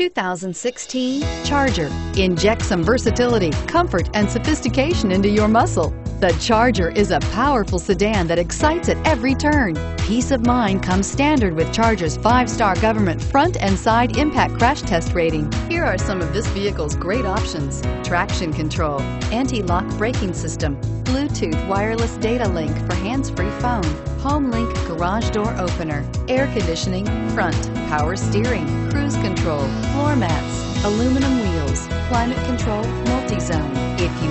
2016 Charger. Inject some versatility, comfort, and sophistication into your muscle. The Charger is a powerful sedan that excites at every turn. Peace of mind comes standard with Charger's 5-star government front and side impact crash test rating. Here are some of this vehicle's great options: traction control, anti-lock braking system, Bluetooth wireless data link for hands-free phone, HomeLink garage door opener, air conditioning, front, power steering, cruise control, floor mats, aluminum wheels, climate control, multi-zone. If you